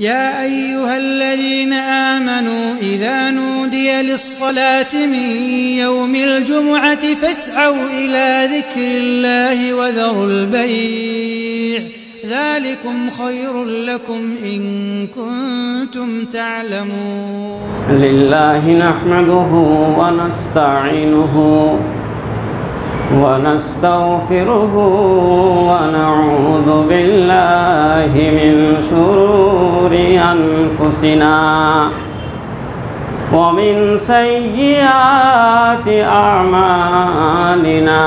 يا أيها الذين آمنوا إذا نودي للصلاة من يوم الجمعة فاسعوا إلى ذكر الله وذروا البيع ذلكم خير لكم إن كنتم تعلمون. لله نحمده ونستعينه ونستغفره ونعوذ بالله من شرور أنفسنا ومن سيئات أعمالنا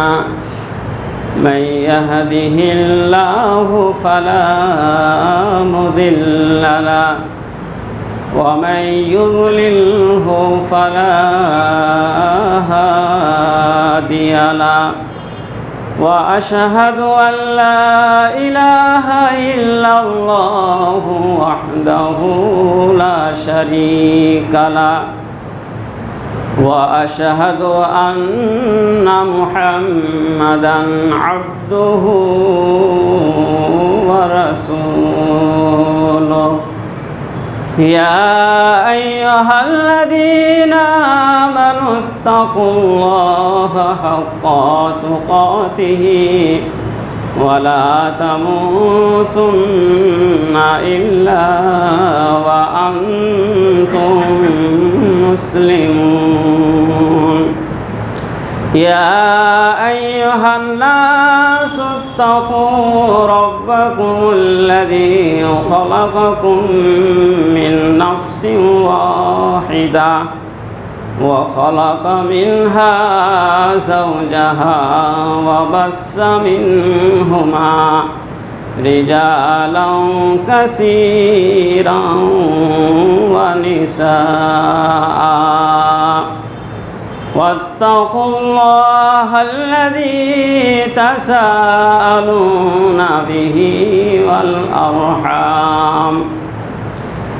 من يهده الله فلا مضل له ومن يضلله فلا هادي له وأشهد أن لا إله إلا الله وحده لا شريك له وأشهد أن محمدا عبده ورسوله. يا أيها الذين آمنوا اتقوا الله حق تقاته ولا تموتن إلا وأنتم مسلمون. يا أيها الناس اتقوا ربكم الذي خلقكم من نفس واحدة وخلق منها زوجها وبث منهما رجالا كثيرا ونساء واتقوا الله الذي تساءلون به والأرحام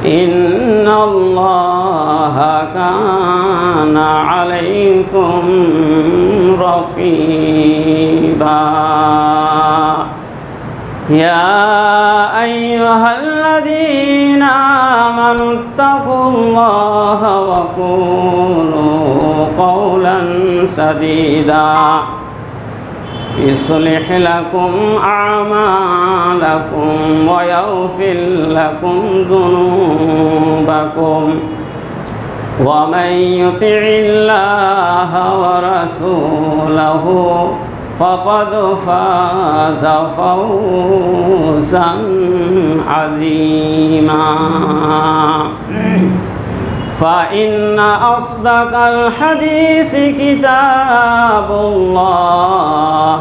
إن الله كان عليكم رقيبا. يا أيها الذين آمنوا اتقوا الله وقولوا قولا سديدا يصلح لكم أعمالكم ويغفر لكم ذنوبكم ومن يطع الله ورسوله فقد فاز فوزا عظيما. فإن أصدق الحديث كتاب الله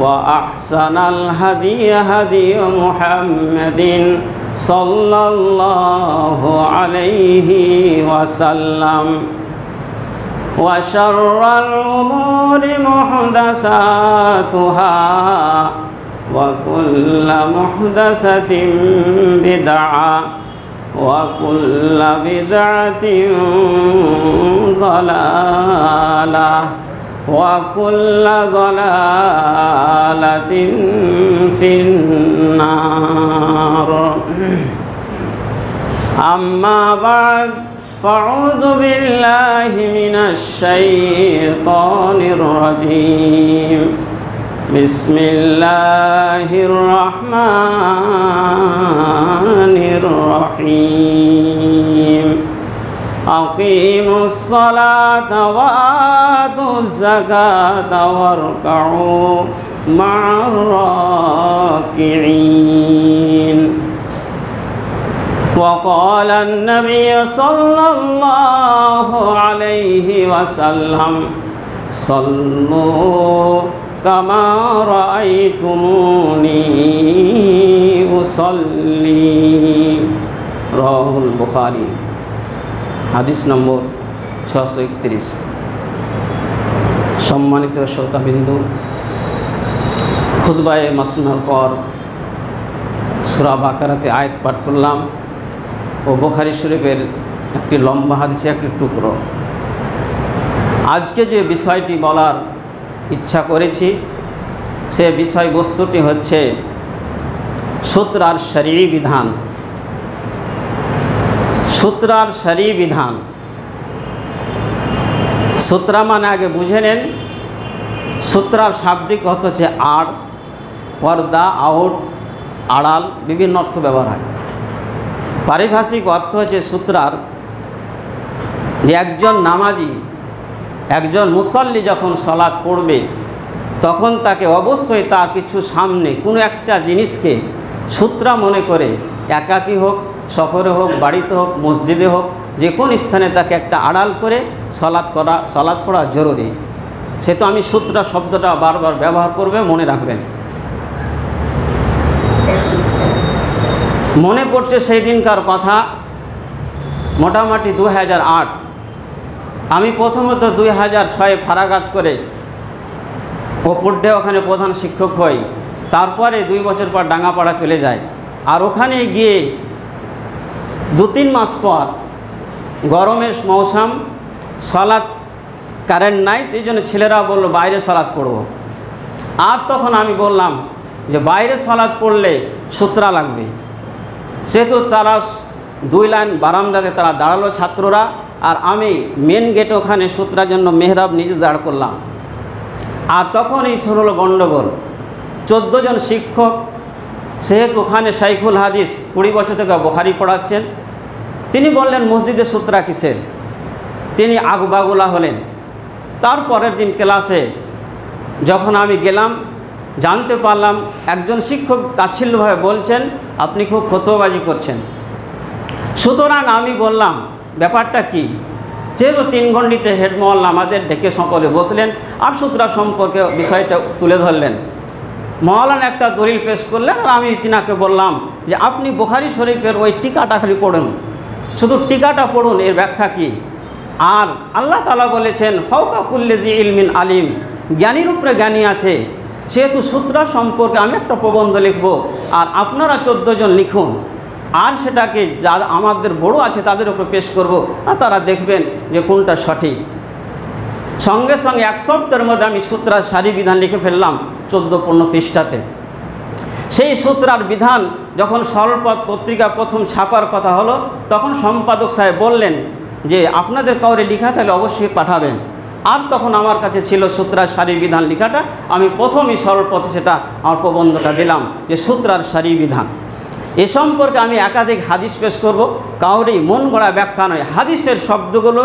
وأحسن الهدي هدي محمد صلى الله عليه وسلم وشر الأمور محدثاتها وكل محدثة بدعة وكل بدعة ضلالة وكل ضلالة في النار. أما بعد فأعوذ بالله من الشيطان الرجيم بسم الله الرحمن الرحيم. أقيموا الصلاة وآتوا الزكاة واركعوا مع الراكعين. وقال النبي صلى الله عليه وسلم صلوا كما رأيتموني أصلي. رواه البخاري. حديث نمبر 631. সম্মানিত শ্রোতাবিন্দু, খুতবায়ে মাসনার পর সূরা বাকারাতে আয়াত পাঠ করলাম ও বুখারী শরীফের একটি লম্বা হাদিসের একটি টুকরো। আজকে যে বিষয়টি বলার ইচ্ছা করেছি সে বিষয়বস্তুটি হচ্ছে সূত্রার শরঈ বিধান। सूत्रार सारी विधान सूत्रा मान आगे बुझे नीन सूत्रार शब्दिक अर्थ हे आड़ पर्दा आउट आड़ाल विभिन्न अर्थ व्यवहार है। पारिभाषिक अर्थ हे सूत्रार जे एकजन नामाजी एकजन मुसल्ली जखन सलात पड़बे तखन ताके अवश्य तार किछु सामने कोनो एकटा जिनिसके सूत्रा मने करे एकाकी होक शहरे होक बाड़ीते होक मस्जिदे होक जे कोन स्थाने ताके एकटा आड़ाल करे सलात पड़ा जरूरी। से तो आमी सूत्रा शब्दटा बार बार व्यवहार करबे मने राखबेन। मने पड़छे सेई दिनकार कथा मोटामुटी 2008 आमी प्रथमत 2006 फारागात करे ओपुड्डे ओखाने प्रधान शिक्षक हई तारपरे 2 बछर पर डांगापाड़ा चले जाए और ओखाने गिये 2-3 मास पर गरमेर मौसम सलात कारेंट नाई तेजोन्नो छेलेरा बोललो बाइरे सलात पड़बो आर तखन आमी बोललाम जे बाइरे सलात पड़ले सूत्रा लागबे। सेहेतु तारा 2 लाइन बारान्दाते तारा दाड़ालो छात्ररा आर आमी मेन गेट ओखाने सूत्रार जोन्नो मेहराब निजे दाड़ करलाम आर तखनई शुरू हलो गन्डगोल। 14 जन शिक्षक सेहेतु ओखाने शाइखुल हादिस 20 बछर थेके बुखारी पढ़ाচ্ছেন तिनी बोलें मस्जिदे सूत्रा किसेर तिनी आगबागुला हलें। तारपरेर दिन क्लासे जखन आमी गेलाम जानते पारलाम एकजन शिक्षक ताच्छिल्य भावे बोलछेन आपनी खूब फतोयाबाजी करछेन। सुतरां आमी बोललाम ब्यापारटा कि जेहेतु 3 घंटाते हेड मोहल्ला आमादेर डेके सकले बसलें और सूत्रा सम्पर्के विषयटा तुले धरलें। मोहल्लान एकटा दलिल पेश करलें और आमी तिनाके बोललाम जे आपनी बुखारी शरीफेर ओई टीकाटा खाली पड़ुन शुधु टीकाटा पढ़ुन एर व्याख्या कि आर आल्लाह ताआला बोलेछेन फाउका कुल्लि जी इल्मिन आलिम ज्ञानीर उपरे ज्ञानी आछे। सेहेतु सूत्रा सम्पर्के आमि एकटा प्रबंध लिखबो आर आपनारा 14 जन लिखुन आर सेटाके जारा आमादेर बड़ो आछे तादेर उपरे पेश करबो आर तारा देखबेन जे कोनटा सठिक। संगे संगे एक सप्ताहेर मध्ये आमि सूत्रार सारी विधान लिखे फेललाम 14-15 पृष्ठाते। सेई सूत्रार विधान जखन सरलपथ पत्रिका प्रथम छापार कथा हलो तखन सम्पादक साहेब बोलें जे आपनादेर काउरे लेखा थाकले अवश्य पाठाबेन आर तखन आमार काछे छिलो सूत्रार सारी विधान लेखाटा आमि प्रथमेई सरलपथे सेटा आमार प्रबन्धटा दिलाम जे सूत्रार सारी विधान। ए सम्पर्के आमि एकाधिक हादिस पेश करब काउरेई मन गड़ा व्याख्या नय हादिसेर शब्दगुलो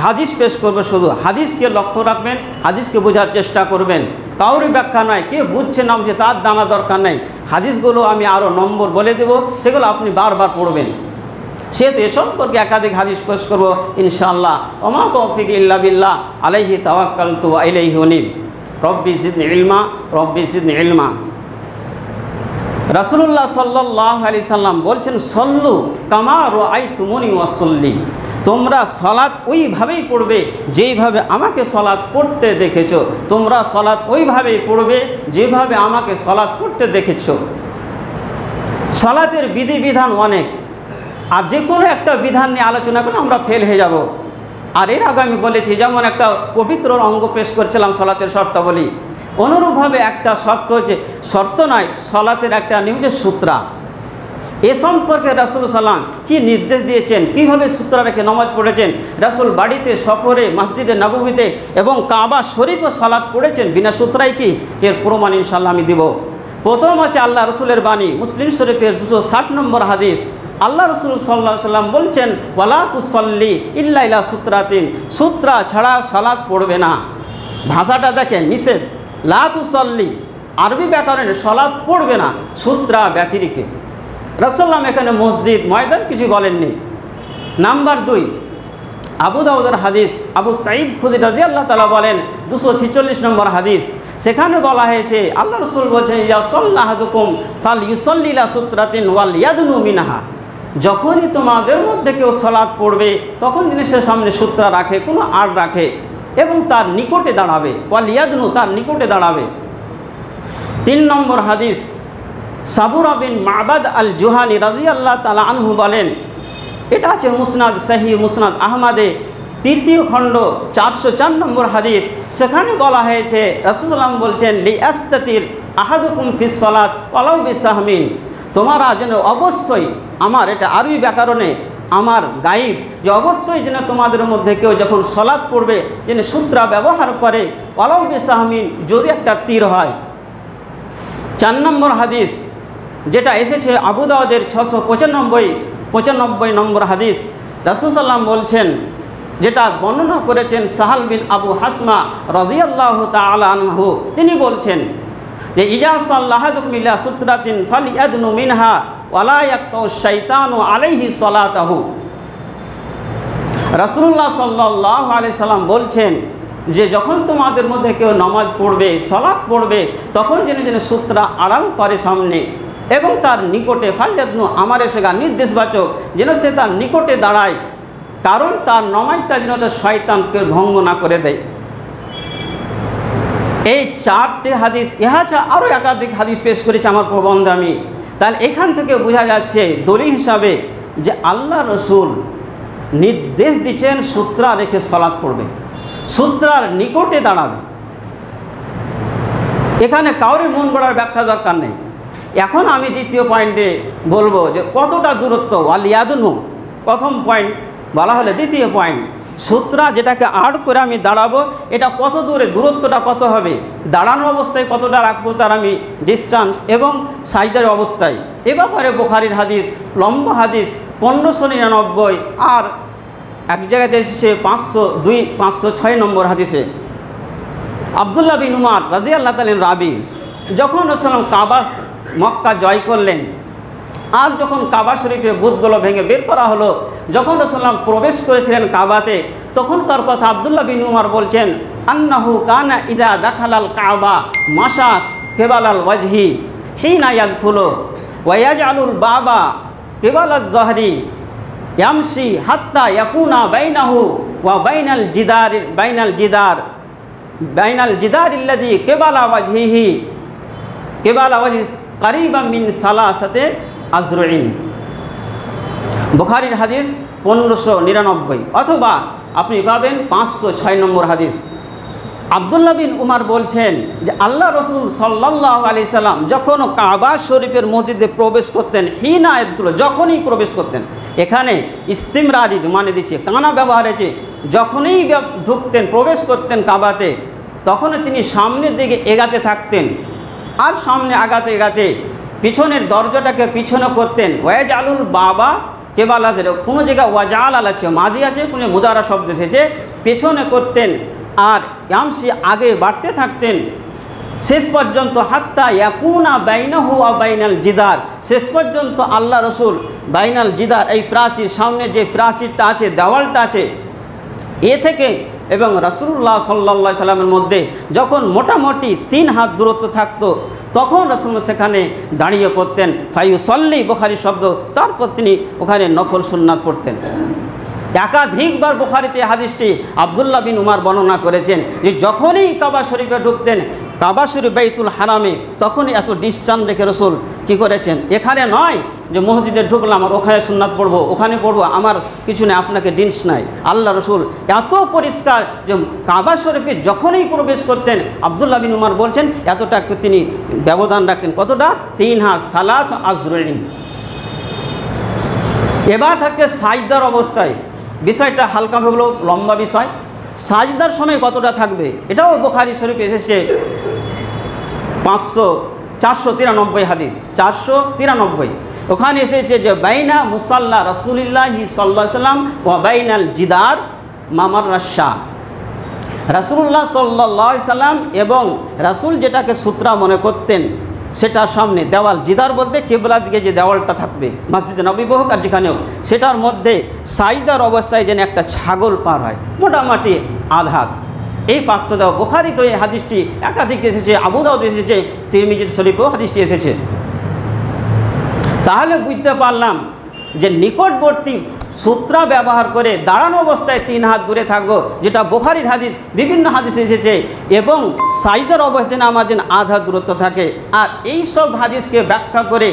हादिस पेश करब शुधु हादिसके लक्ष्य राखबेन हादिसके बोझार चेष्टा करबेन काउरी व्याख्या नय के बुझछे ना बुझे तार दाना दरकार नहीं हादिसगुलो आमि आरो नम्बर बोले देव सेगुलो आपनि बार बार पढ़बेन। सेहेतु ए सम्पर्के एकाधिक हादिस पेश करब इनशाआल्लाह। ओमा तौफिक इल्ला बिल्लाह आलैहि तावाक्कालतु व इलैहि उनीब। रब्बी जिदनी इल्मा। रासूलुल्लाह सल्लल्लाहु आलैहि सल्लाम बोलছেন सल्लु कामा रआयतुमुनी वसल्ली তোমরা সালাত ওইভাবেই পড়বে যেইভাবে আমাকে সালাত পড়তে দেখেছো তোমরা সালাত ওইভাবেই পড়বে যেভাবে আমাকে সালাত পড়তে দেখেছো। সালাতের বিধিবিধান অনেক আর যে কোনো একটা বিধান নিয়ে আলোচনা করলে আমরা ফেল হয়ে যাব। আর এর আগে আমি বলেছি যেমন একটা পবিত্র অঙ্গ পেশ করেছিলাম সালাতের শর্তাবলী অনুরূপভাবে একটা শর্ত হচ্ছে শর্ত নয় সালাতের একটা নিয়ম সূত্রা। ए सम्पर्के रसूल सल्लम कि निर्देश दिएছেন কিভাবে सूत्रा रेखे नमाज पढ़েছেন रसूल बाड़ीते सफरे मस्जिदे नबवीते एवं काबा शरीफे सालात पढ़েছেন बिना सूत्राई कि एर प्रमाण इंशाल्लाह आमी देब। प्रथम आछे आल्लाह रसूलेर बाणी मुस्लिम शरीफेर 260 नम्बर हादिस। आल्लाह रसूल सल्लल्लाहु आलैहि वसल्लम बोलছেন वाला तुसल्ली इल्ला इला सूत्रातिन सूत्रा छाड़ा सालात पढ़बे ना। भाषाटा देखें निषेध ला तुसल्ली आरबी व्याकरणे सालात पढ़बे ना सूत्रा व्यतिरिके। रसूलुल्लाह एखाने मस्जिद मयदान किछु बोलेननि। नम्बर 2 आबू दाऊदर हादिस आबू सईद खुदरी रदियल्लाहु ताआला बोलें 246 नम्बर हादिस सेखाने बला हयेछे आल्लाह रसूल बोलेन या सल्लाहुकुम फालयुसल्ली ला सूत्रातिन वाल यदनु मिनहा। जखोनी तोमादेर मध्ये केउ सालात पड़बे तखन जिनि से सामने सूत्रा राखे कोनो आड़ राखे एवं तार निकटे दाड़ाबे वाल यदनु तार निकटे दाड़ाबे। 3 नम्बर हादिस साबुरा बिन माबाद अल जुहानी रज़ियल्लाहु ताआला अन्हु बोलें एटा आछे मुसनाद सही मुसनाद आहमदे 3य खंड 404 नम्बर हादिस। सेखाने बला हयेछे रसूलुल्लाह बोलছেন लिअस्ततिर अहादुकुम फिस सलात वलाउ बिसहमिन। तोमरा जेन अवश्य आमार एटा अरबी व्याकरणे आमार गाइब जो अवश्य जिन तुम्हारे मध्य क्यों जख सलाद पड़े जिन सूत्रा व्यवहार कर अलाउ बेसाहमीन जो एक तीर है। 4 नम्बर हादिस जेटा एसेছে আবু দাউদের 695 নম্বর হাদিস রাসূল সাল্লাল্লাহু আলাইহি বলেছেন যেটা বর্ণনা করেছেন সাহাল বিন আবু হাসমা রাদিয়াল্লাহু তাআলা আনহু তিনি বলেছেন যে ইজা সাল্লাহাতুক মিলা সুত্রাতিন ফালিয়াদনু মিনহা ওয়ালা ইয়াকতু শাইতানু আলাইহি সালাতাহু। রাসূলুল্লাহ সাল্লাল্লাহু আলাইহি সাল্লাম বলেছেন যে যখন তোমাদের মধ্যে কেউ নামাজ পড়বে সালাত পড়বে তখন জেনে জেনে সূত্রা আড়াল করে সামনে एवं तार निकटे फाल्यदनु आमारे सेगा निर्देशवाचक जेन से तार निकटे दाड़ाय कारण तार नमाजटा जेन तार शयतानके भंग ना करे दे। एई 4टे हादिस एछाड़ा आरो एकाधिक हादिस पेश करेछि आमार प्रबंधे आमि। ताहले एखान थेके बोझा जाच्छे दलील हिसाबे जे आल्लाह रसूल निर्देश दिच्छेन सूत्रा रेखे सालात पड़बे सूत्रार निकटे दाड़ाबे एखाने काउरे मन गड़ार व्याख्या दरकार नेई। एखन आमी द्वितीय पॉइंटे बोलबो जे कतटा दूरत्व वालियादनु प्रथम पॉइंट बला हलो द्वितीय पॉइंट सूत्रा जेटाके आड़ करे आमी दाड़ाबो एटा कत दूरे दूरत्वटा कत हबे दाड़ानो अवस्थाय कतटा राखबो तार आमी डिस्टेंस एवं साइदार अवस्थाय ए ब्यापारे बुखारीर हादिस लम्बा हादिस 1599 और एक जगह एसेছে 502 506 नम्बर हादिसे আব্দুল্লাহ বিন উমর রাদিয়াল্লাহু তাআলা রাবি যখন রাসূলুল্লাহ কাবা मक्का जय करलें और जो काबा शरीफे बुधगुलो भेंगे बेर करा हलो जखन रसूलुल्लाह प्रवेश करेछिलेन काबाते तखनकार कथा আব্দুল্লাহ বিন উমর बोलছেন अन्नहु काना इदा दखलाल काबा माशा किबालाल वजही हिना यदखुलु व यजअलुल बाबा किबालाज जहरी यमशी हत्ता यकुना बैनहु व बैनल जिदार अल्लजी किबाला वजही किबाला वजही करीबा मिन सालासते अजरुइन। बुखारी हादिस 1599 अथवा अपनी पाबेन 506 नम्बर हादिस। আব্দুল্লাহ বিন উমর बोलছেন যে আল্লাহ রসুল সাল্লাল্লাহু আলাইহি সাল্লাম যখন কাবা শরীফের মসজিদে প্রবেশ করতেন হিনা আয়াতগুলো যখনই প্রবেশ করতেন এখানে ইস্তিমরারি মানে দিচ্ছে কানা ব্যবহার হয়েছে যখনই ঢুকতেন প্রবেশ করতেন কাবাতে তখন তিনি সামনের দিকে এগাতে থাকতেন और सामने आगाते एगाते पिछनर दरजाटाके पिछनो करतें ওয়াজালুল বাবা কেবালা যে কোনো জায়গা ওয়াজালাল আছে মাঝি আছে কোনো মুজারা शब्द এসেছে পেছনে করতেন और ইয়ামসি आगे बढ़ते থাকতেন शेष पर्यन्त হাত্তা ইয়াকুনা বাইনাহু ওয়া বাইনাল জিদার शेष पर्यन्त আল্লাহ রসুল বাইনাল জিদার এই প্রাচীর सामने যে প্রাচীরটা আছে দেওয়ালটা আছে এ থেকে एवं रसूलुल्लाह सल्लल्लाहु अलैहि सल्लामेर मध्य जखन मोटामोटी 3 हाथ दूरत्व थाकतो तखन रसूल सेखाने दाड़िये पड़तें फायुसल्ली बुखारी शब्द तारपर तिनी ओखाने नफल सुन्नात पड़तें। एकाधिक बार बुखारीते हादिसटी আব্দুল্লাহ বিন উমর बर्णना करेছেন যে যখনই কাবা শরীফে ঢুকতেন কাবা শরীফ বাইতুল হারামে তখনই এত ডিসচান রেখে রসুল কি করেছেন এখানে নয় যে মসজিদে ঢুকলাম আর ওখানে সুন্নাত পড়ব ওখানে পড়ব আমার কিছু না আপনাকে ডিস নাই। আল্লাহ রসুল এত পরিষ্কার যে কাবা শরীফে যখনই প্রবেশ করতেন আব্দুল্লাহ বিন উমর বলছেন এতটা তিনি ব্যবধান রাখতেন কতটা 3 হাত সালাস আজরাইন। এবার থাকছে সাজদার অবস্থায় বিষয়টা হালকা হলো লম্বা বিষয় সাজদার সময় কতটা থাকবে এটাও বুখারী শরীফে এসেছে 493 হাদিস 493 ওখানে এসেছে যে বাইনা মুসাল্লা রাসূলুল্লাহি সাল্লাল্লাহু আলাইহি সাল্লাম ওয়া বাইনাল জিদার মামাররাশা রাসূলুল্লাহ সাল্লাল্লাহু আলাইহি সাল্লাম এবং রাসূল যেটাকে সূত্রা মনে করতেন সেটার সামনে দেওয়াল জিদার বলতে কিবলার দিকে যে দেওয়ালটা থাকবে মসজিদে নববী হোক আর যেখানে হোক সেটার মধ্যে সাইদার অবস্থায় যেন একটা ছাগল পার হয় মোটামুটি আধাত এই পাত্র দেওয়া বুখারীতে এই হাদিসটি একাধিক এসেছে আবু দাউদ এসেছে তিরমিজি শরীফেও হাদিসটি এসেছে। তাহলে বুঝতে পারলাম যে নিকটবর্তী सूत्रा व्यवहार कर दाड़ानो अवस्थाय 3 हाथ दूरे थाकबो जेटा बुखारीर हादिस विभिन्न हादिस एसेছে এবং সাইদার অবস্থায় আমাদের আধা দূরত্ব থাকে। আর এই সব হাদিসকে ব্যাখ্যা করে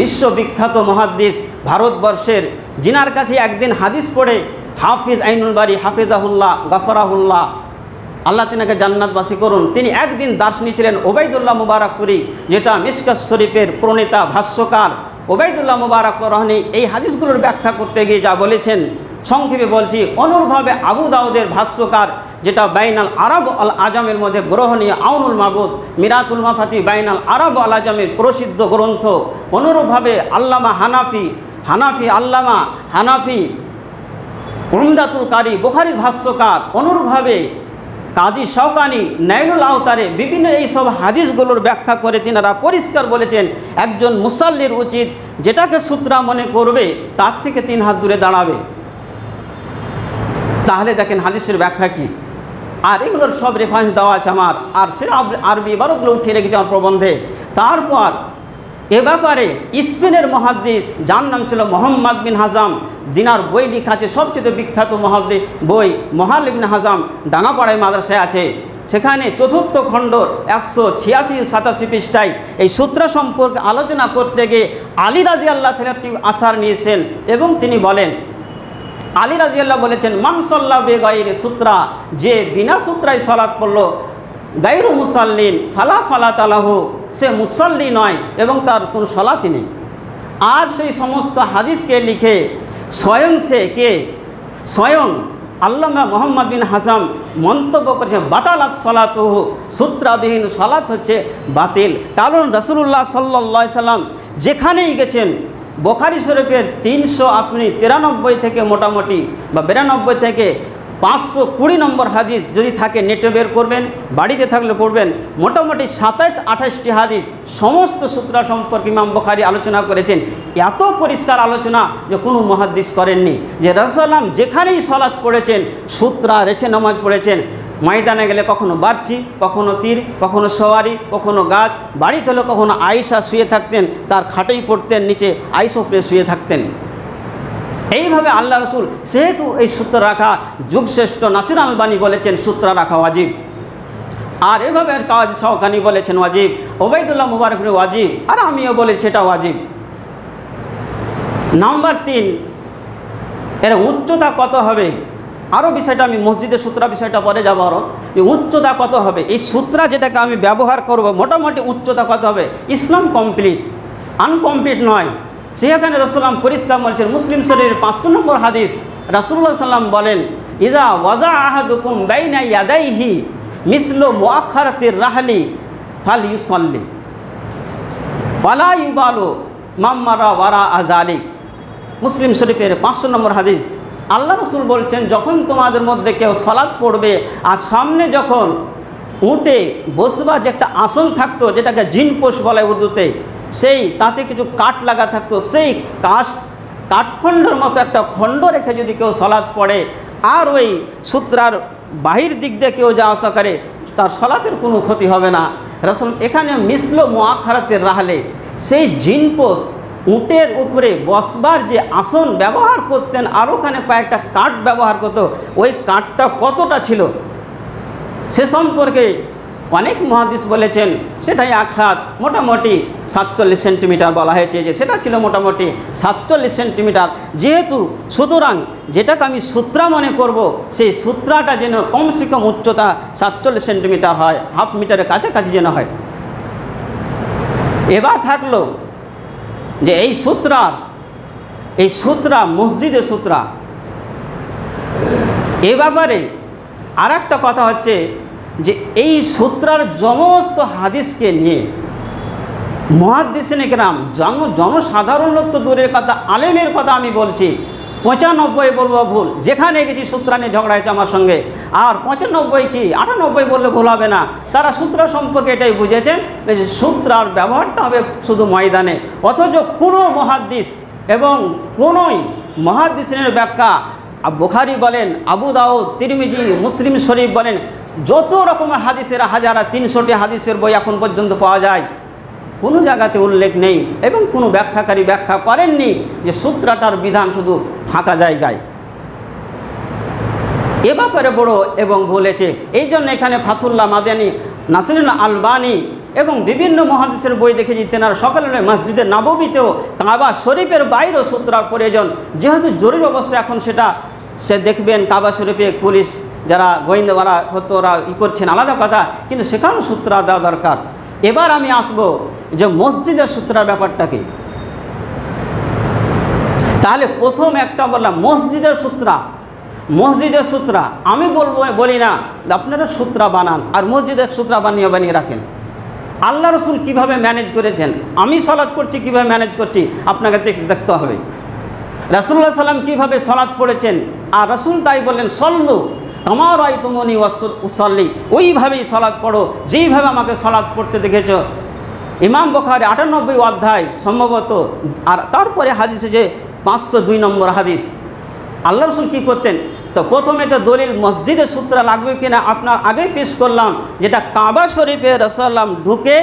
বিশ্ববিখ্যাত মুহাদ্দিস ভারতবর্ষের জিনার কাছে একদিন হাদিস পড়ে হাফিজ আইনুল বারী হাফিজাহুল্লাহ গফরাহুল্লাহ আল্লাহ তিনাকে জান্নাতবাসী করুন তিনি একদিন দার্শনিক ছিলেন ওবাইদুল্লাহ মুবারকপুরী যেটা মিশকাত শরীফের প্রণেতা ভাষ্যকার ওবাইদুল্লাহ মুবারক রহনি এই হাদিসগুলোর ব্যাখ্যা করতে গিয়ে যা বলেছেন সংক্ষেপে বলছি। অনুরূপভাবে আবু দাউদের ভাষ্যকার যেটা বাইনাল আরব আল আজমের মধ্যে গ্রহণীয় আউনুল মাবুদ মিরাতুল মাফাতি বাইনাল আরব আল আজমের প্রসিদ্ধ গ্রন্থ। অনুরূপভাবে আল্লামা আল্লামা হানাফি উমদাতুল কারি বুখারীর ভাষ্যকার। অনুরূপভাবে কাজী শাওকানী নাইলুল আওতারে বিভিন্ন এই সব হাদিসগুলোর ব্যাখ্যা করে তিনারা পরিষ্কার বলেছেন একজন মুসাল্লির উচিত যেটাকে সূত্রা মনে করবে তার থেকে 3 হাত দূরে দাঁড়াবে। তাহলে দেখেন হাদিসের ব্যাখ্যা কি। আর এগুলোর সব রেফারেন্স দেওয়া আছে আমার, আর সে আরবি এবারগুলো উঠিয়ে রেখেছে আমার প্রবন্ধে। তারপর এ ব্যাপারে স্পেনের মুহাদ্দিস যার নাম ছিল মোহাম্মদ বিন হাজাম, দিনার বই লেখা আছে সবচেয়ে বিখ্যাত মুহাদ্দিস বই মোহাল ইবনে হাজাম ডানাপাড়ায় মাদ্রাসায় আছে। সেখানে 4র্থ খণ্ডর 186-87 পৃষ্ঠায় এই সূত্র সম্পর্কে আলোচনা করতে গিয়ে আলী রাদিয়াল্লাহু তাআলা একটি আসার নিয়েছেন এবং তিনি বলেন আলী রাদিয়াল্লাহু বলেছেন মান সাল্লা বিগাইরি সূত্রা, যে বিনা সূত্রায় সালাত পড়লো গায়রু মুসাল্লিন ফালা সালাতা লাহু, সে মুসল্লি নয় এবং তার কোনো সালাতি নেই। আর সেই সমস্ত হাদিসকে লিখে স্বয়ং আল্লামা মুহাম্মদ বিন হাসাম মন্তব্য করেছেন বাতালাত সালাতুহু, সূত্রাবিহীন সালাত হচ্ছে বাতিল। কারণ রাসূলুল্লাহ সাল্লাল্লাহু আলাইহি সাল্লাম যেখানেই গেছেন বুখারী শরীফের 393 থেকে মোটামুটি বা 92 থেকে 520 নম্বর হাদিস যদি থাকে নেটে বের করবেন, বাড়িতে থাকলে পড়বেন, মোটামুটি 27-28টি হাদিস সমস্ত সূত্র সম্পর্কে ইমাম বুখারী আলোচনা করেছেন। এত পরিষ্কার আলোচনা যে কোনো মুহাদ্দিস করেননি, যে রাসূলুল্লাহ যেখানেই সালাত পড়েছেন সূত্রা রেখে নামাজ পড়েছেন। ময়দানে গেলে কখনো বারচি, কখনো তীর, কখনো সওয়ারি, কখনো গাছ, বাড়িতে হলে কখনো আয়েশা শুয়ে থাকতেন, তার খাটেই পড়তেন, নিচে আয়েশা পেয়ে শুয়ে থাকতেন। এইভাবে আল্লাহ রাসূল, সেহেতু এই সূত্র রাখা যুগশ্রেষ্ঠ নাসির আলবানী বলেছেন সূত্র রাখা ওয়াজিব। আর এভাবে কাজী শাওকানী বলেছেন ওয়াজিব, ওবাইদুল্লাহ মুবারক ওয়াজিব, আর আমিও বলেছি এটা ওয়াজিব। নাম্বার 3, এর উচ্চতা কত হবে। আরও বিষয়টা আমি মসজিদের সূত্রা বিষয়টা পরে যাবো। আরও যে উচ্চতা কত হবে, এই সূত্রা যেটাকে আমি ব্যবহার করব মোটামুটি উচ্চতা কত হবে। ইসলাম কমপ্লিট, আনকমপ্লিট নয়। সেখানে রাসূলুল্লাহ পরিষ্কার বলেছেন মুসলিম শরীফের 500 নম্বর হাদিস, রাসূলুল্লাহ সাল্লাম বলেন ইজা ওয়াজা আহাদুকুম বাইনা ইয়াদাইহি মিসলু মুআখারাতির রাহলি ফালইউসাল্লি ওয়ালা ইউবালু মামরা ওয়ারা আযালিক। মুসলিম শরীফের 500 নম্বর হাদিস। আল্লাহ রাসূল বলছেন যখন তোমাদের মধ্যে কেউ সালাত পড়বে আর সামনে যখন উঠে বসবা যে একটা আসন থাকতো যেটাকে জিনপোষ বলে উর্দুতে, সেই তাতে কিছু কাঠ লাগা থাকতো, সেই কাঠখণ্ডর মতো একটা খণ্ড রেখে যদি কেউ সালাত পড়ে আর ওই সূত্রার বাহির দিক দিয়ে কেউ যা আশা করে তার সালাতের কোনো ক্ষতি হবে না। রাসূল এখানে মিসল মুআখারাতের রাহলে, সেই জিনপোষ উটের উপরে বসবার যে আসন ব্যবহার করতেন আর ওখানে কয়েকটা কাঠ ব্যবহার করতো, ওই কাঠটা কতটা ছিল সে সম্পর্কে অনেক মুহাদ্দিস বলেছেন সেটাই 1 হাত মোটামুটি 47 সেন্টিমিটার বলা হয়েছে, যে সেটা ছিল মোটামুটি 47 সেন্টিমিটার। যেহেতু সুতরাং যেটাকে আমি সূত্রা মনে করব সেই সূত্রাটা যেন কমসে কম উচ্চতা 47 সেন্টিমিটার হয়, হাফ মিটারের কাছাকাছি যেন হয়। এবার থাকলো যে এই সূত্রা মসজিদের সূত্রা। এ ব্যাপারে আর একটা কথা হচ্ছে যে এই সূত্রার সমস্ত হাদিসকে নিয়ে মুহাদ্দিসিন কিরাম জনসাধারণ লোক তো দূরের কথা, আলেমের কথা আমি বলছি 95 বলবো ভুল, যেখানে গেছি সূত্রা নিয়ে ঝগড়া হয়েছে আমার সঙ্গে। আর 95 কি 98 বললে ভুল হবে না, তারা সূত্রা সম্পর্কে এটাই বুঝেছেন যে সূত্রার ব্যবহারটা হবে শুধু ময়দানে। অথচ কোনো মুহাদ্দিস এবং কোনোই মুহাদ্দিসিনের ব্যাখ্যা বুখারী বলেন, আবু দাউদ, তিরমিজি, মুসলিম শরীফ বলেন, যত রকমের হাদিসের হাজারা 300টি হাদিসের বই এখন পর্যন্ত পাওয়া যায়, কোনো জায়গাতে উল্লেখ নেই এবং কোনো ব্যাখ্যাকারী ব্যাখ্যা করেননি যে সূত্রাটার বিধান শুধু ফাঁকা জায়গায়। এ ব্যাপারে বড় এবং বলেছে এই জন্য এখানে ফাতুল্লাহ মাদানী, নাসিরুল আলবানী এবং বিভিন্ন মুহাদ্দিসের বই দেখেছি তেনারা সকলে মসজিদে নববীতেও কাবা শরীফের বাইরেও সূত্রার প্রয়োজন। যেহেতু জরুরি অবস্থা এখন সেটা সে দেখবেন কাবা শরীফে পুলিশ যারা গোয়েন্দারা হতো ওরা ই করছেন আলাদা কথা, কিন্তু সেখানেও সূত্রা দেওয়া দরকার। এবার আমি আসব যে মসজিদের সূত্রার ব্যাপারটাকে। ताहले प्रथम एकटा बोललाम मस्जिदेर सूत्रा आमी बोलबो बोली ना आपनारा सूत्रा बानान और मस्जिदेर सूत्रा बानिये बानिये राखेन आल्लाह रसूल किभाबे मैनेज करेछेन आमी सालात करछि किभाबे मैनेज करछि आपनाके देखते हबे रसूलुल्लाह साल्लाम किभाबे सालात पढ़ेछेन और रसूल ताई बोलेन सल्लु कामा रअयतुमुनी उसल्ली ओइभाबेई सालात पढ़ो जेइभाबे आमाके सालात पढ़ते देखेछो इमाम बुखारी 98 अध्याय सम्भवत और तारपरे हादिसे जे 502 नम्बर हादिस आल्लाह रसूल की करतें तो प्रथम तो दलिल मस्जिदे सूत्रा लागबे किना आपनार आगे पेश करलाम जेटा काबा शरीफे रसूलुल्लाह ढुके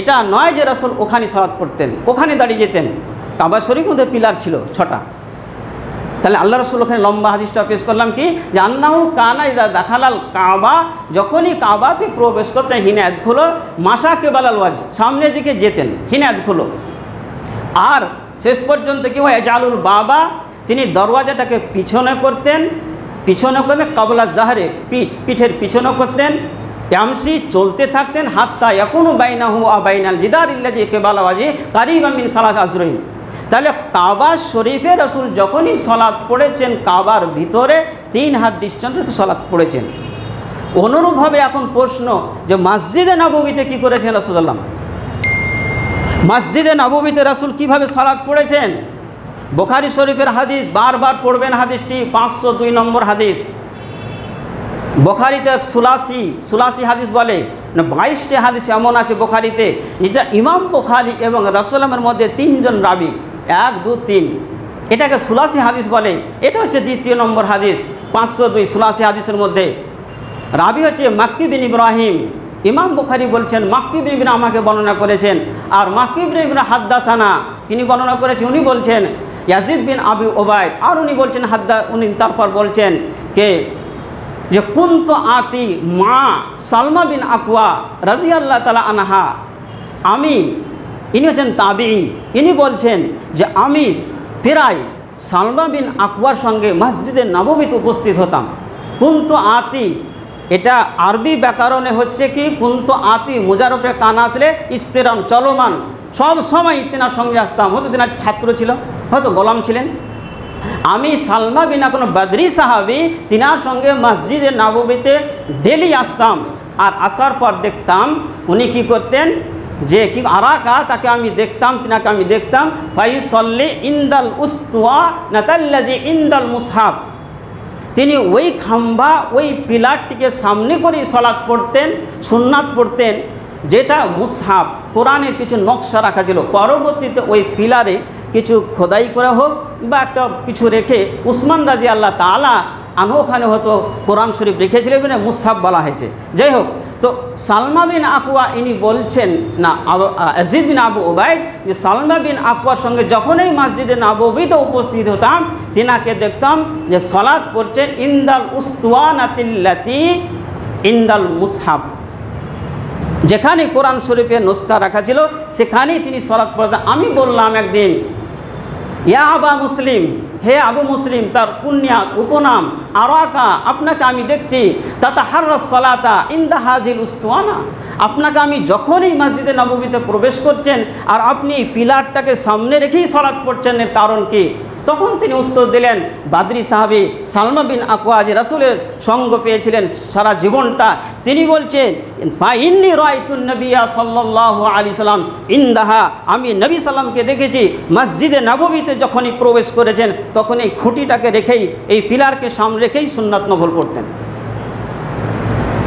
एटा नय जे रसूल ओखाने सालात पढ़तें ओखाने दाड़िये जेतें काबा शरीफ मध्य पिलार छिलो 6टा ताहले आल्लाह रसूल ओखाने लम्बा हादिसटा पेश करलाम कि अन्नाहु काना इजा दाखालाल काबा जखोनी काबाते प्रवेश करतें हिना यदखुलु माशाकिबालाल वाज सामने दिके जेतें हिना यदखुलु और शेष पर्यन्त कि हय जालुल बाबा तिनी दरवाजाटाके पिछने करतें कबला जाहरे पीठ पीठेर पिछने करतें यामसी चलते थाकतें हात्ता याकुनु बाइनाहु वा बाइनाल जिदार इल्लाजी किबाला वाजी करीबा मिन सालास अजराइन ताहले काबा शरीफे रसूल जखोनी सलात पड़ेछेन काबार भितरे 3 हाथ डिस्टेंस सलात पड़ेछेन अनुरूपभावे एखन प्रश्न जे मस्जिदे नबवीते कि करेछेन रसूलुल्लाह मस्जिदे नबवीते रसूल किभाबे सलात पड़ेछेन बुखारी शरीफेर हादिस बार बार पढ़बेन हादिसटी 502 नम्बर हादिस बुखारीते 86 हादिस बोले 22टी हादिस एमन आछे बुखारीते जेटा इमाम बुखारी एवं रसूलुल्लाहर मध्य 3 जन रावी 1 2 3 एटाके 86 हादिस बोले एटा हच्छे 2य नम्बर हादिस 502 86 हादिसेर मध्य रावी हच्छे मक्की बिन इब्राहिम इमाम बुखारी बोलছেন মাক্কি ইবনে ইবরাহিম আমাকে বর্ণনা করেছেন আর মাক্কি ইবনে ইবরাহিম হাদদাসানা তিনি বর্ণনা করেছেন উনি বলছেন ইয়াজিদ বিন আবি উবাইদ और उन्नी बोलছেন হাদদা उन्नी তারপর बोलছেন के जो कुंत आती माँ সালমা বিন আকওয়া রাদিয়াল্লাহু তাআলা আনহা আমি ইনি হচ্ছেন তাবিঈ ইনি বলছেন যে আমি প্রায় সালমা বিন আকওয়ার সঙ্গে মসজিদে নববীতে উপস্থিত হতাম কুন্ত আতি এটা আরবি ব্যাকরণে হচ্ছে কি কুন্ত আতি মুজারফে কান আসলে ইস্তেরাম চলমান সব সময় ইতিনার সঙ্গে আসতাম হয়তো দিনার ছাত্র ছিল হয়তো গোলাম ছিলেন আমি সালমা বিন আকওয়া বদরি সাহাবী তিনার সঙ্গে মসজিদে নববীতে ডেলি আসতাম আর আসার পর দেখতাম উনি কি করতেন যে কি আরাকা তাকে আমি দেখতাম তিনাকে আমি দেখতাম ফাইসাল্লি ইনদাল উসতুয়া নাতাল্লাজি ইনদাল মুসহাব তিনি ওই খাম্বা ওই পিলারটিকে সামনে করে সালাত পড়তেন সুন্নাত পড়তেন যেটা মুসহাব কোরআনে কিছু নকশা রাখা ছিল পরবর্তীতে ওই পিলারে কিছু খোদাই করা হোক বা একটা কিছু রেখে উসমান রাদিয়াল্লাহু তাআলা আনহু ওখানে হয়তো কোরআন শরীফ রেখেছিলেন মানে মুসহাব বলা হয়েছে যাই হোক তো সালমা বিন আকওয়া ইনি বলছেন না ইয়াজিদ বিন আবু উবাইদ যে সালমা বিন আকওয়ার সঙ্গে যখনই মসজিদে নববীতে উপস্থিত হতাম তিনাকে দেখতাম যে সালাত পড়ছেন ইনদাল উসতুয়ানাতিল্লাতি ইনদাল মুসহাব যেখানে কোরআন শরীফে নুসখা রাখা ছিল সেখানেই তিনি সালাত পড়তেন আমি বললাম একদিন ইয়া আবা মুসলিম हे अबू मुस्लिम तार पुण्य उपनाम आराका अपना कामी देखी ततहर्रस सलाता इंदा हाजिल उस्तुआना अपना कामी जखोनी मस्जिदे नबवीते प्रवेश करछेन और अपनी पिलारटाके सामने रेखेई सालात पड़छेन एर कारण कि तखन तिनि उत्तर दिलेन बदरी साहाबी সালমা বিন আকওয়া जे रसूलेर संग पेयेछिलेन सारा जीवनटा तिनि बोलछेन फा इन्नी रायतुन नबिया सल्लल्लाहु अलैहि सल्लाम इंदाहा आमी नबी साल्लामके देखेछि मस्जिदे नबवीते जखोनी प्रवेश करेछेन तखोनी खुँटिटाके रेखेई एई पिलारके सामने रेखेई सुन्नात नफल पड़तेन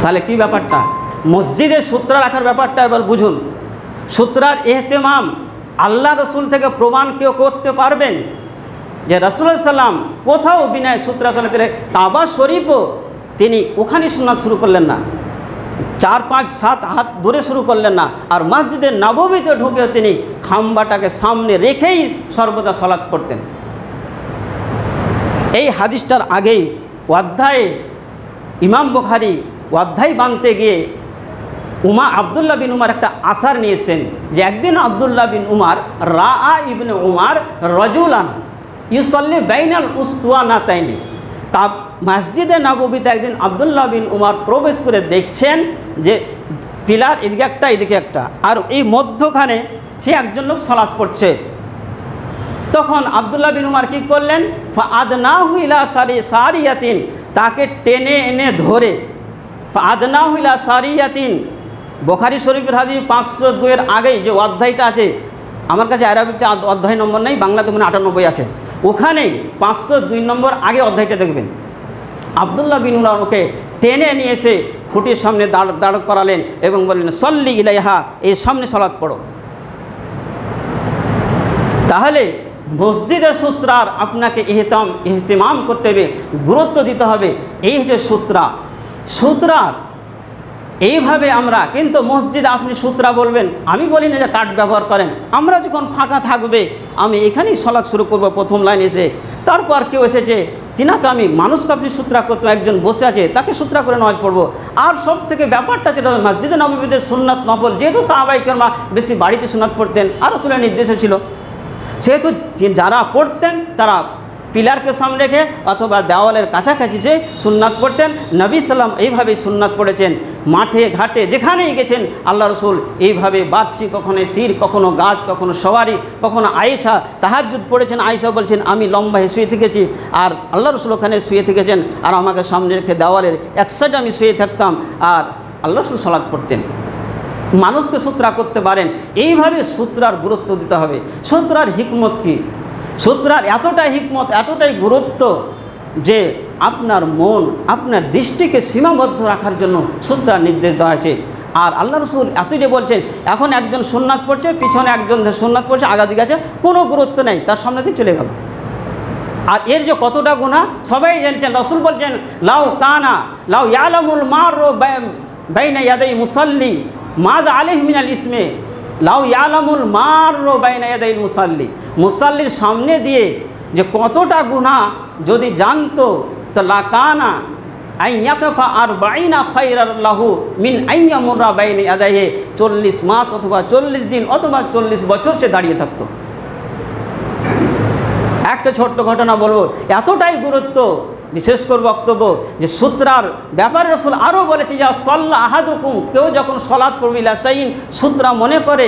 ताहले कि ब्यापारटा मस्जिदे सूत्रा राखार ब्यापारटा एबार बुझुन सूत्रार एहतेमाम आल्लाह रसूल थेके प्रमाण केउ करते पारबेन যে রাসূলুল্লাহ সাল্লাম কোথাও বিনা সূত্রা সালাতে কাবা শরীফও তিনি ওখানে সুন্নাত শুরু করলেন না 4 5 7 হাত দূরে শুরু করলেন না আর মসজিদে নববীতে ঢুকেও তিনি খাম্বাটাকে সামনে রেখেই সর্বদা সালাত পড়তেন এই হাদিসটার আগেই অধ্যায়ে ইমাম বুখারী অধ্যায় বানতে গিয়ে আব্দুল্লাহ বিন উমার একটা আসার নিয়েছেন যে একদিন আব্দুল্লাহ বিন উমার রাআ ইবনে উমার রাজুলান ইউসাল্লি বাইনাল উসতুয়ানাতাইনি তা মসজিদে নববীতে একদিন আব্দুল্লাহ বিন উমার প্রবেশ করে দেখছেন যে পিলার এদিকে একটা এদিকে একটা আর এই মধ্যখানে সে একজন লোক সালাত পড়ছে तखन आब्दुल्लाह बिन उमर कि करलेन फादनाहु इला सारियातिन ताके टेने एने धरे फादनाहु इला सारियातिन बुखारी शरीफेर हादीस 502 एर आगे जो अध्यायटा आछे आमार काछे आरबिकटा अध्याय नम्बर नहीं बांगलाते मने 98 आछे ओखानेई 502 नम्बर आगे अध्यायटा देखबेन আব্দুল্লাহ বিন উমর ওকে টেনে নিয়ে এসে খুঁটির সামনে দাঁড় দাঁড় করালেন এবং বললেন সল্লি ইলাইহা এই সামনে সালাত পড়ো। তাহলে মসজিদের সূত্রার আপনাকে ইহতিমাম করতে হবে, গুরুত্ব দিতে হবে। এই যে সূত্রা সূত্রার এইভাবে আমরা কিন্তু মসজিদ আপনি সূত্রা বলবেন, আমি বলি না যে কাঠ ব্যবহার করেন। আমরা যখন ফাঁকা থাকবে আমি এখানেই সালাত শুরু করব প্রথম লাইন এসে, তারপর কেউ এসেছে তিনাকে আমি মানুষকে আপনি সূত্রা করতো, একজন বসে আছে তাকে সূত্রা করে নামাজ পড়বো। আর সব থেকে ব্যাপারটা যেটা মসজিদে নববীতে সুন্নাত নফল, যেহেতু সাহাবাইকার মা বেশি বাড়িতে সুন্নাত পড়তেন আর রাসূলের নির্দেশে ছিল, সেহেতু যারা পড়তেন তারা পিলার के सामने রেখে অথবা দেওয়ালের কাছাকাছি যে সুন্নাত পড়তেন। নবী সাল্লাম এইভাবে সুন্নাত পড়েছেন, মাঠে ঘাটে যেখানেই গেছেন আল্লাহ রসুল এইভাবে বারছি, কখনো তীর, কখনো গাছ, কখনো সওয়ারি, কখনো আয়েশা তাহাজ্জুদ পড়েছেন। আয়েশা বলছেন আমি লম্বা হয়ে শুয়ে থেকেছি আর আল্লাহ রসুল ওখানে শুয়ে থেকেছেন আর আমাকে সামনে রেখে দেওয়ালের এক সাইডে আমি শুয়ে থাকতাম আর আল্লাহ রসুল সালাত পড়তেন। মানুষকে সূত্রা করতে পারেন, এইভাবে সূত্রার গুরুত্ব দিতে হবে। সূত্রার হিকমত কি? সূত্রার এতটাই হিকমত, এতটাই গুরুত্ব যে আপনার মন আপনার দৃষ্টিকে সীমাবদ্ধ রাখার জন্য সূত্রার নির্দেশ দেওয়া হয়েছে। আর আল্লাহ রসুল এতটাই বলছেন, এখন একজন সুন্নাত পড়ছে, পিছনে একজন সুন্নাত পড়ছে, আগাদিকে আছে, কোনো গুরুত্ব নেই, তার সামনে দিয়ে চলে গেল। আর এর যে কতটা গুণা সবাই জানছেন। রসুল বলছেন লাউ কানা লাউ ইয়ালামুল মারু বাইনা ইয়াদাই মুসাল্লি মাযা আলাইহি মিনাল ইসমে লাউ ইয়ালামুল মারু বাইনা ইয়াদাই মুসাল্লি। মুসাল্লির সামনে দিয়ে যে কতটা গুনাহ যদি জানতো তো লাকানা আইয়াকফা আরবাইনা খায়রাল লাহু মিন আইয়ামুরা বাইনা ইয়াদাইহি 40 মাস অথবা 40 দিন অথবা 40 বছর সে দাঁড়িয়ে থাকতো। একটা ছোট্ট ঘটনা বলবো, এতটাই গুরুত্ব বিশেষ করে বক্তব্য যে সূত্রার ব্যাপারে রাসূল আরও বলেছে যে সাল্লা আহাদুকুম কেউ যখন সালাত পড়বে লাশাইন সূত্রা মনে করে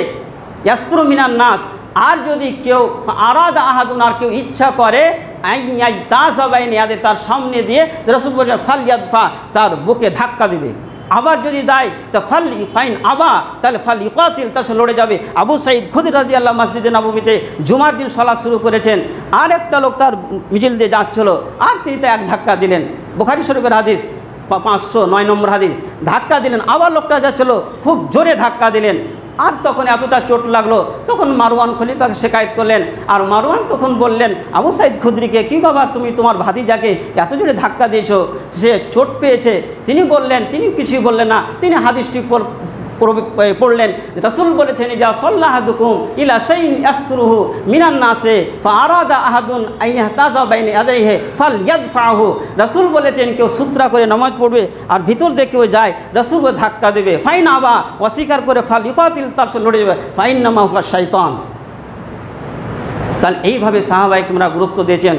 ইয়াসতুরু মিনান নাস। আর যদি কেউ আরাদা আহাদুন আর কেউ ইচ্ছা করে তার সামনে দিয়ে রাসূল বলেছেন ফাল ইয়াদফা তার বুকে ধাক্কা দিবে। আবার যদি দেয় তো ফাল ইফাইন আবা তাহলে ফাল ইকাতিল তার সাথে লড়ে যাবে। আবু সাঈদ খুদরি রাদিয়াল্লাহু মসজিদে নববীতে জুমার দিন সালাত শুরু করেছেন, আর একটা লোক তার মিছিল দিয়ে যাচ্ছিল আর তিনি এক ধাক্কা দিলেন, বুখারী শরীফের হাদিস 509 নম্বর হাদিস। ধাক্কা দিলেন, আবার লোকটা যাচ্ছিল খুব জোরে ধাক্কা দিলেন আর তখন এতটা চোট লাগলো, তখন মারওয়ান খলিফাকে শিকায়ত করলেন। আর মারওয়ান তখন বললেন আবু সাঈদ খুদরিকে, কি বাবা তুমি তোমার ভাতিজাকে এত জোরে ধাক্কা দিয়েছো, সে চোট পেয়েছে। তিনি বললেন, তিনি কিছুই বললেন না, তিনি হাদিসটি পড়লেন। রাসূল বলেছেন যা সাল্লাহ আহাদুকুম ইলা শাইইন ইস্তুরুহু মিনান নাসে ফাআরাদা আহাদুন আইয়াহতাজা বাইনা ইয়াদাইহি ফালইয়াদফাহু। রাসূল বলেছেন কেউ সূত্রা করে নামাজ পড়বে আর ভিতর দিয়ে কেউ যায় রাসূলকে ধাক্কা দেবে, ফাইন আবা অস্বীকার করে ফাল ইকাতিল তার সাথে লড়ে যাবে, ফাইন নামা হুয়া শাইতান। তাহলে এইভাবে সাহাবায়ে কিরাম গুরুত্ব দিয়েছেন।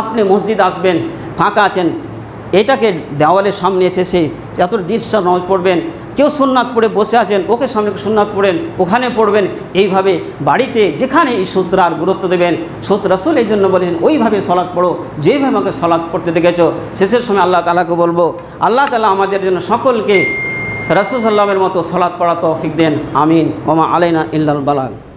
আপনি মসজিদ আসবেন, ফাঁকা আছেন, এটাকে দেওয়ালের সামনে এসে এত দৃশ্য নামাজ পড়বেন। কেউ সুন্নাত পড়ে বসে আছেন, ওকে সামনে সুন্নাত পড়েন, ওখানে পড়বেন। এইভাবে বাড়িতে যেখানে এই সূত্রার গুরুত্ব দেবেন। রাসূল এই জন্য বলেছেন ওইভাবে সালাত পড়ো যেভাবে আমাকে সালাত পড়তে দেখেছো। শেষের সময় আল্লাহ তাআলাকে বলবো আল্লাহ তাআলা আমাদের জন্য সকলকে রাসূল সাল্লাল্লাহু আলাইহি ওয়াসাল্লামের মতো সালাত পড়া তৌফিক দেন। আমিন। ওয়া মা আলাইনা ইল্লাল বালাগ।